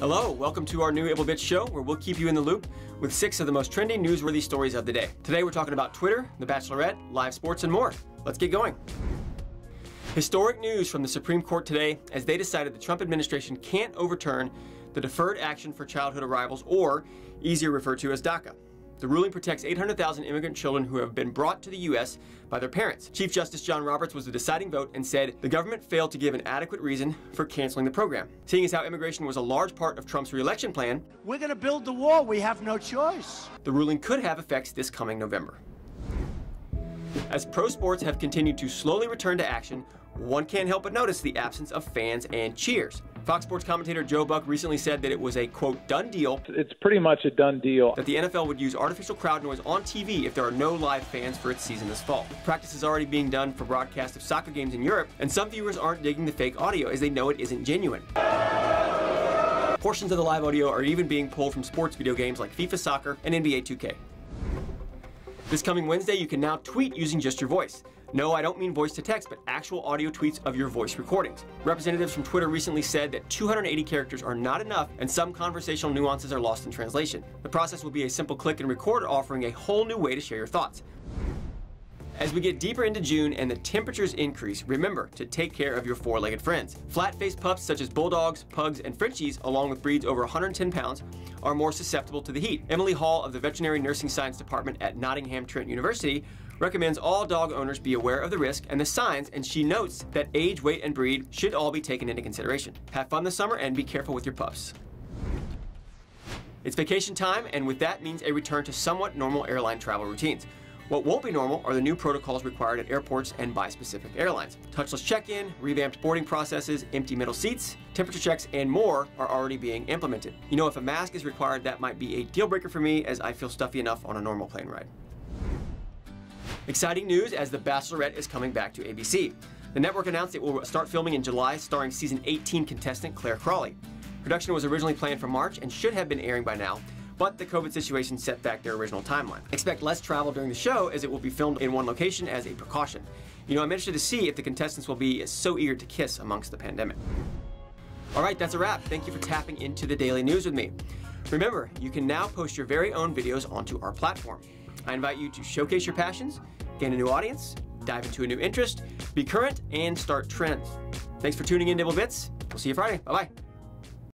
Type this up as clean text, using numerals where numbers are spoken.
Hello, welcome to our new AbleBits show, where we'll keep you in the loop with 6 of the most trendy newsworthy stories of the day. Today we're talking about Twitter, The Bachelorette, live sports, and more. Let's get going. Historic news from the Supreme Court today as they decided the Trump administration can't overturn the Deferred Action for Childhood Arrivals, or easier referred to as DACA. The ruling protects 800,000 immigrant children who have been brought to the U.S. by their parents. Chief Justice John Roberts was the deciding vote and said the government failed to give an adequate reason for canceling the program. Seeing as how immigration was a large part of Trump's re-election plan, we're going to build the wall, we have no choice. The ruling could have effects this coming November. As pro sports have continued to slowly return to action, one can't help but notice the absence of fans and cheers. Fox Sports commentator Joe Buck recently said that it was a, quote, done deal. It's pretty much a done deal that the NFL would use artificial crowd noise on TV if there are no live fans for its season this fall. Practice is already being done for broadcast of soccer games in Europe, and some viewers aren't digging the fake audio as they know it isn't genuine. Portions of the live audio are even being pulled from sports video games like FIFA Soccer and NBA 2K. This coming Wednesday, you can now tweet using just your voice. No, I don't mean voice to text, but actual audio tweets of your voice recordings. Representatives from Twitter recently said that 280 characters are not enough and some conversational nuances are lost in translation. The process will be a simple click and record, offering a whole new way to share your thoughts. As we get deeper into June and the temperatures increase, remember to take care of your four-legged friends. Flat-faced pups such as bulldogs, pugs, and Frenchies, along with breeds over 110 pounds, are more susceptible to the heat. Emily Hall of the Veterinary Nursing Science Department at Nottingham Trent University recommends all dog owners be aware of the risk and the signs, and she notes that age, weight, and breed should all be taken into consideration. Have fun this summer and be careful with your pups. It's vacation time, and with that means a return to somewhat normal airline travel routines. What won't be normal are the new protocols required at airports and by specific airlines. Touchless check-in, revamped boarding processes, empty middle seats, temperature checks, and more are already being implemented. You know, if a mask is required, that might be a deal breaker for me, as I feel stuffy enough on a normal plane ride. Exciting news as The Bachelorette is coming back to ABC. The network announced it will start filming in July, starring season 18 contestant Claire Crawley. Production was originally planned for March and should have been airing by now, but the COVID situation set back their original timeline. Expect less travel during the show, as it will be filmed in one location as a precaution. You know, I'm interested to see if the contestants will be so eager to kiss amongst the pandemic. All right, that's a wrap. Thank you for tapping into the Daily News with me. Remember, you can now post your very own videos onto our platform. I invite you to showcase your passions, gain a new audience, dive into a new interest, be current, and start trends. Thanks for tuning in to AbleBits. We'll see you Friday. Bye-bye.